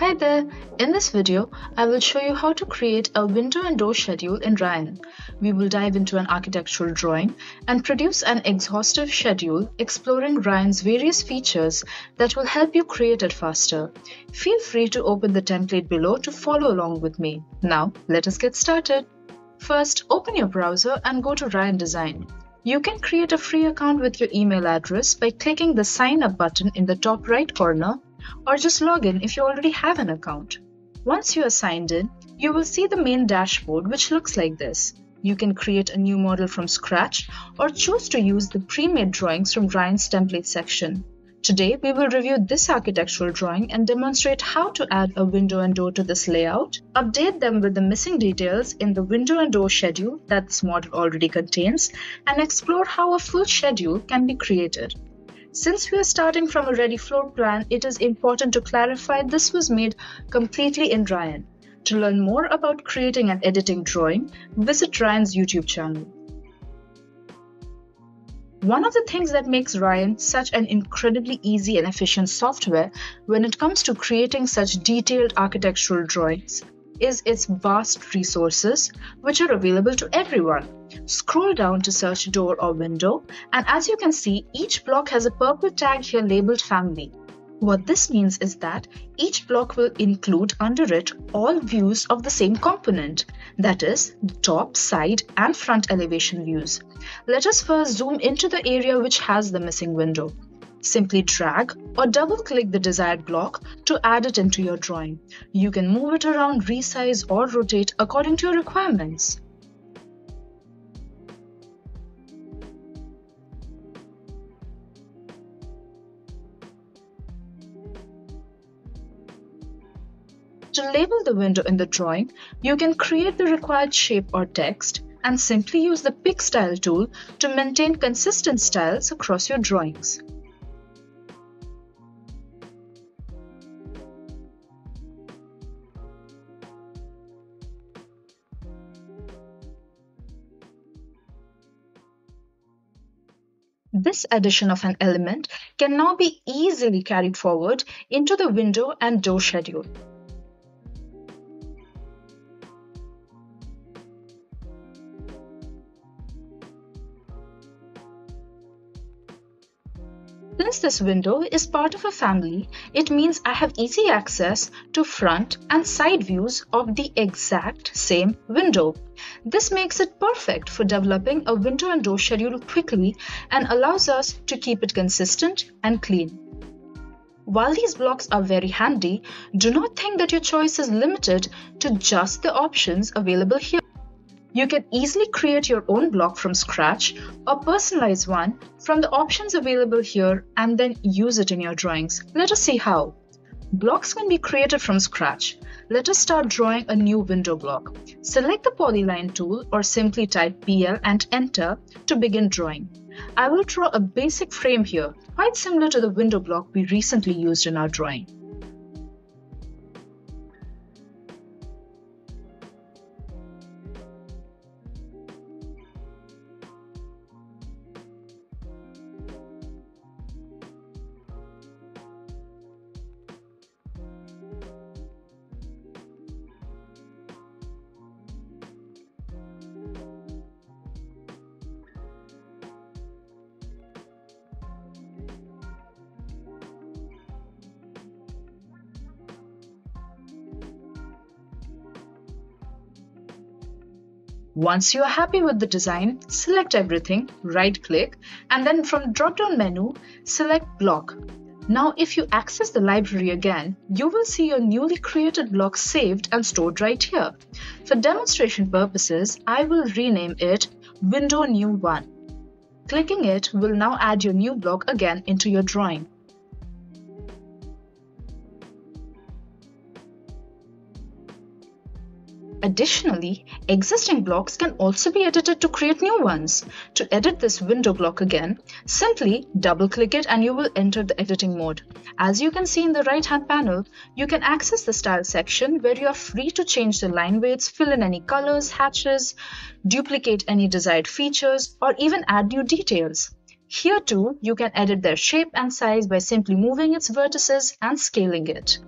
Hi there! In this video, I will show you how to create a window and door schedule in Rayon. We will dive into an architectural drawing and produce an exhaustive schedule exploring Rayon's various features that will help you create it faster. Feel free to open the template below to follow along with me. Now, let us get started. First, open your browser and go to Rayon Design. You can create a free account with your email address by clicking the Sign Up button in the top right corner, or just log in if you already have an account. Once you are signed in, you will see the main dashboard, which looks like this. You can create a new model from scratch or choose to use the pre-made drawings from Rayon's template section. Today, we will review this architectural drawing and demonstrate how to add a window and door to this layout, update them with the missing details in the window and door schedule that this model already contains, and explore how a full schedule can be created. Since we are starting from a ready floor plan, it is important to clarify this was made completely in Rayon. To learn more about creating and editing drawing, visit Rayon's YouTube channel. One of the things that makes Rayon such an incredibly easy and efficient software when it comes to creating such detailed architectural drawings is its vast resources, which are available to everyone. Scroll down to search door or window, and as you can see, each block has a purple tag here labeled family. What this means is that each block will include under it all views of the same component, that is, the top, side, and front elevation views. Let us first zoom into the area which has the missing window. Simply drag or double-click the desired block to add it into your drawing. You can move it around, resize, or rotate according to your requirements. To label the window in the drawing, you can create the required shape or text and simply use the Pick Style tool to maintain consistent styles across your drawings. This addition of an element can now be easily carried forward into the window and door schedule. Since this window is part of a family, it means I have easy access to front and side views of the exact same window. This makes it perfect for developing a window and door schedule quickly and allows us to keep it consistent and clean. While these blocks are very handy, do not think that your choice is limited to just the options available here. You can easily create your own block from scratch or personalize one from the options available here and then use it in your drawings. Let us see how. Blocks can be created from scratch. Let us start drawing a new window block. Select the Polyline tool or simply type PL and enter to begin drawing. I will draw a basic frame here, quite similar to the window block we recently used in our drawing. Once you are happy with the design, select everything, right-click, and then from the drop-down menu, select Block. Now, if you access the library again, you will see your newly created block saved and stored right here. For demonstration purposes, I will rename it Window New 1. Clicking it will now add your new block again into your drawing. Additionally, existing blocks can also be edited to create new ones. To edit this window block again, simply double-click it and you will enter the editing mode. As you can see in the right-hand panel, you can access the style section where you are free to change the line weights, fill in any colors, hatches, duplicate any desired features, or even add new details. Here too, you can edit their shape and size by simply moving its vertices and scaling it.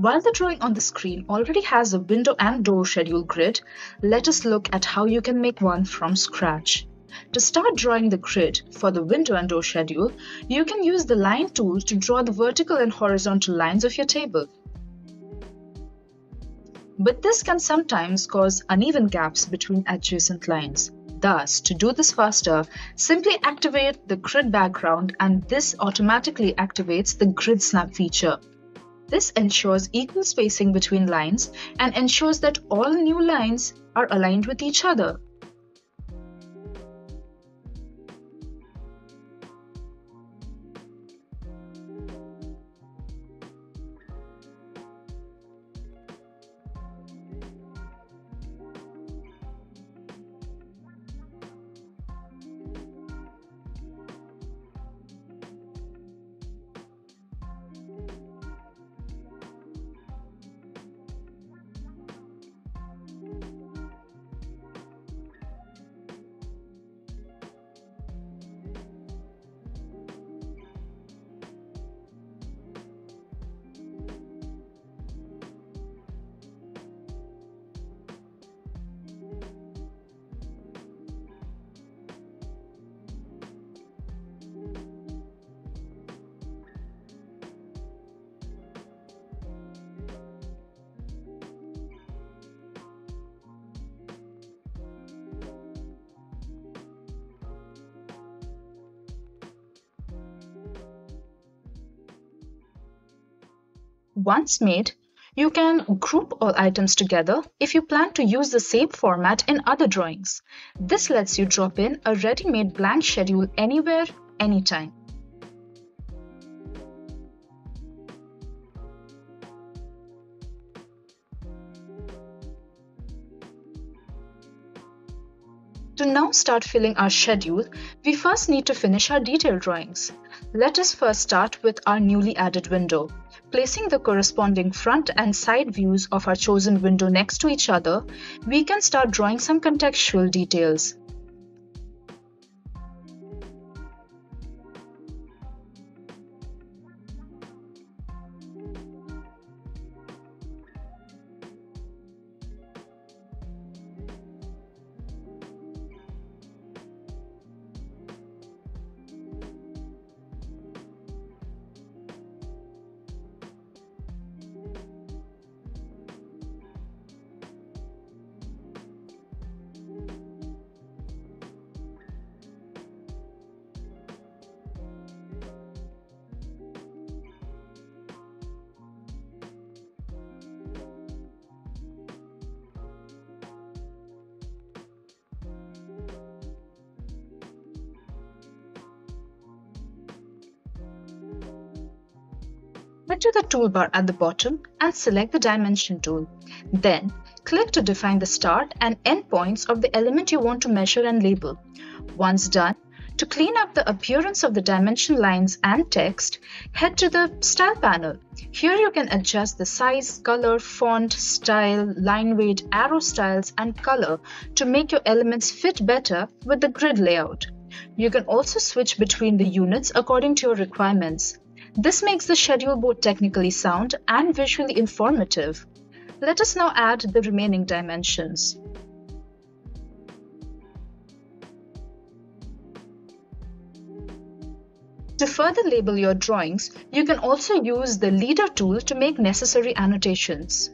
While the drawing on the screen already has a window and door schedule grid, let us look at how you can make one from scratch. To start drawing the grid for the window and door schedule, you can use the line tool to draw the vertical and horizontal lines of your table. But this can sometimes cause uneven gaps between adjacent lines. Thus, to do this faster, simply activate the grid background and this automatically activates the grid snap feature. This ensures equal spacing between lines and ensures that all new lines are aligned with each other. Once made, you can group all items together if you plan to use the same format in other drawings. This lets you drop in a ready-made blank schedule anywhere, anytime. To now start filling our schedule, we first need to finish our detailed drawings. Let us first start with our newly added window. Placing the corresponding front and side views of our chosen window next to each other, we can start drawing some contextual details. Head to the toolbar at the bottom and select the dimension tool. Then click to define the start and end points of the element you want to measure and label. Once done, to clean up the appearance of the dimension lines and text, head to the Style panel. Here you can adjust the size, color, font, style, line weight, arrow styles, and color to make your elements fit better with the grid layout. You can also switch between the units according to your requirements. This makes the schedule both technically sound and visually informative. Let us now add the remaining dimensions. To further label your drawings, you can also use the leader tool to make necessary annotations.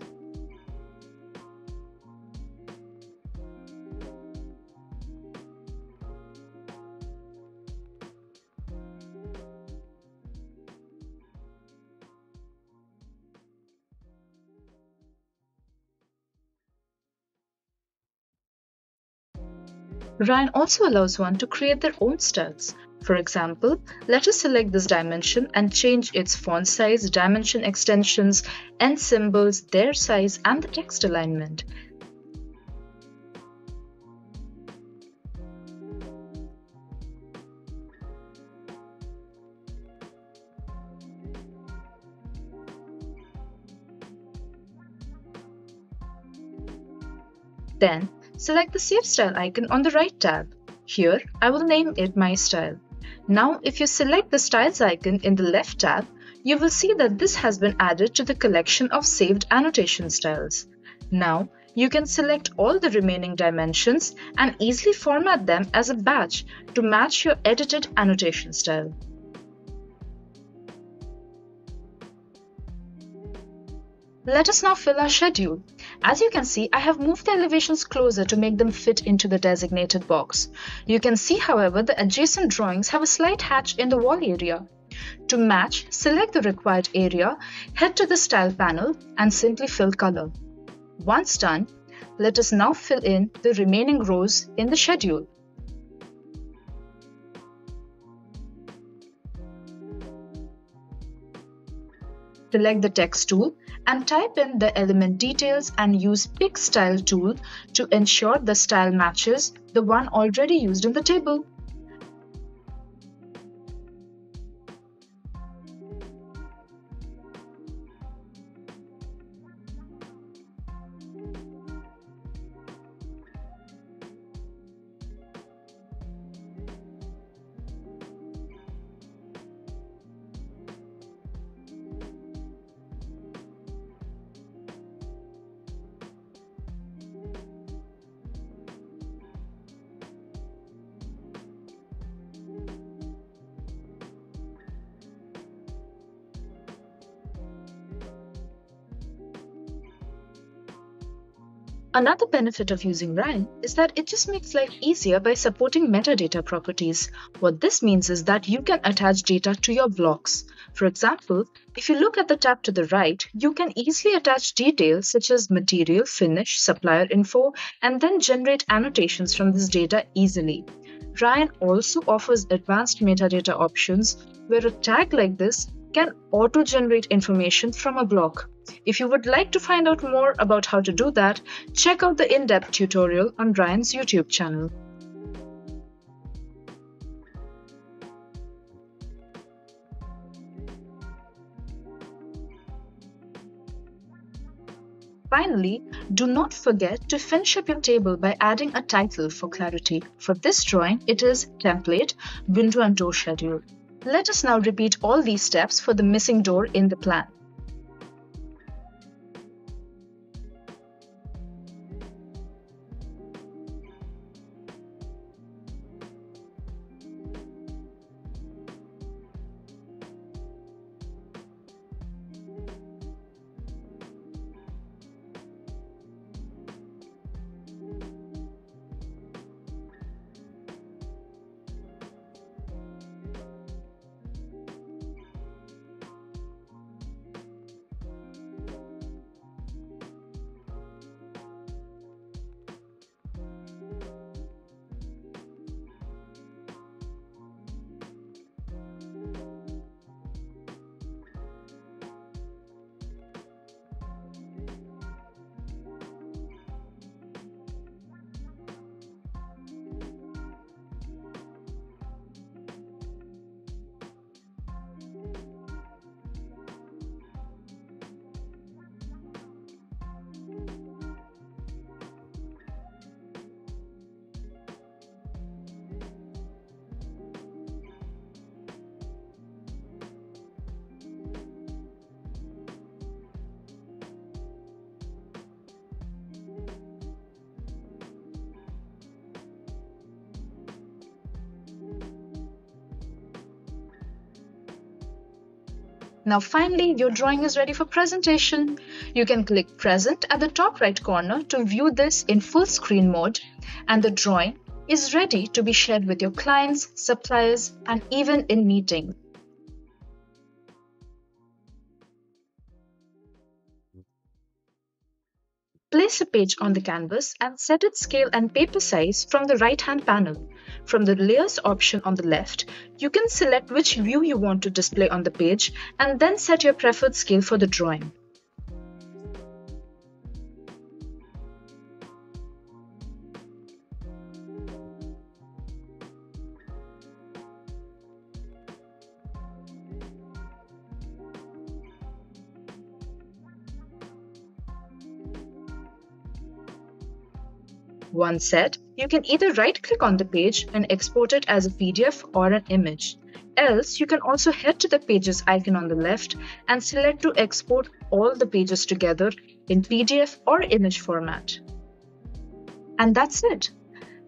Rayon also allows one to create their own styles. For example, let us select this dimension and change its font size, dimension extensions, and symbols, their size, and the text alignment. Then, select the Save Style icon on the right tab. Here, I will name it My Style. Now, if you select the Styles icon in the left tab, you will see that this has been added to the collection of saved annotation styles. Now, you can select all the remaining dimensions and easily format them as a batch to match your edited annotation style. Let us now fill our schedule. As you can see, I have moved the elevations closer to make them fit into the designated box. You can see, however, the adjacent drawings have a slight hatch in the wall area. To match, select the required area, head to the Style panel and simply fill color. Once done, let us now fill in the remaining rows in the schedule. Select the text tool and type in the element details and use Pick Style tool to ensure the style matches the one already used in the table. Another benefit of using Rayon is that it just makes life easier by supporting metadata properties. What this means is that you can attach data to your blocks. For example, if you look at the tab to the right, you can easily attach details such as material, finish, supplier info, and then generate annotations from this data easily. Rayon also offers advanced metadata options where a tag like this can auto-generate information from a block. If you would like to find out more about how to do that, check out the in-depth tutorial on Rayon's YouTube channel. Finally, do not forget to finish up your table by adding a title for clarity. For this drawing, it is Template, Window and Door Schedule. Let us now repeat all these steps for the missing door in the plan. Now finally, your drawing is ready for presentation. You can click Present at the top right corner to view this in full screen mode, and the drawing is ready to be shared with your clients, suppliers, and even in meetings. Place a page on the canvas and set its scale and paper size from the right-hand panel. From the Layers option on the left, you can select which view you want to display on the page and then set your preferred scale for the drawing. Once set, You can either right-click on the page and export it as a PDF or an image. Else, you can also head to the Pages icon on the left and select to export all the pages together in PDF or image format. And that's it.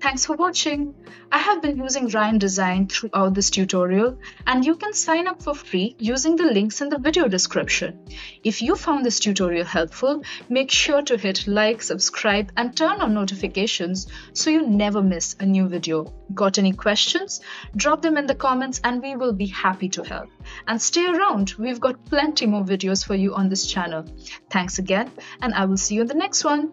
Thanks for watching. I have been using Rayon Design throughout this tutorial, and you can sign up for free using the links in the video description. If you found this tutorial helpful, make sure to hit like, subscribe, and turn on notifications so you never miss a new video. Got any questions? Drop them in the comments and we will be happy to help. And stay around, we've got plenty more videos for you on this channel. Thanks again, and I will see you in the next one.